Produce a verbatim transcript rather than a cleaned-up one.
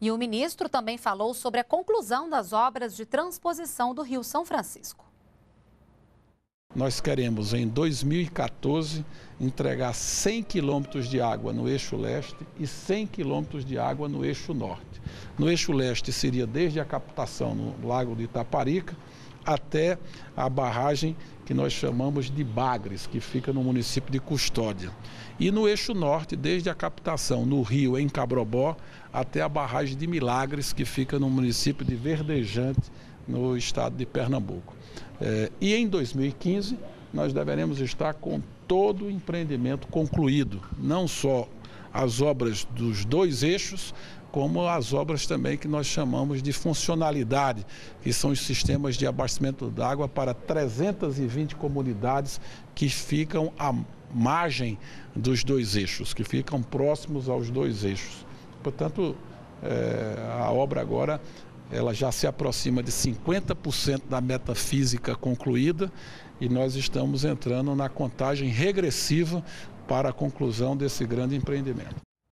E o ministro também falou sobre a conclusão das obras de transposição do Rio São Francisco. Nós queremos, em dois mil e quatorze, entregar cem quilômetros de água no eixo leste e cem quilômetros de água no eixo norte. No eixo leste seria desde a captação no Lago de Itaparica até a barragem que nós chamamos de Bagres, que fica no município de Custódia. E no eixo norte, desde a captação no rio, em Cabrobó, até a barragem de Milagres, que fica no município de Verdejante, no estado de Pernambuco. É, e em dois mil e quinze, nós deveremos estar com todo o empreendimento concluído, não só as obras dos dois eixos, como as obras também que nós chamamos de funcionalidade, que são os sistemas de abastecimento d'água para trezentas e vinte comunidades que ficam à margem dos dois eixos, que ficam próximos aos dois eixos. Portanto, é, a obra agora... ela já se aproxima de cinquenta por cento da meta física concluída e nós estamos entrando na contagem regressiva para a conclusão desse grande empreendimento.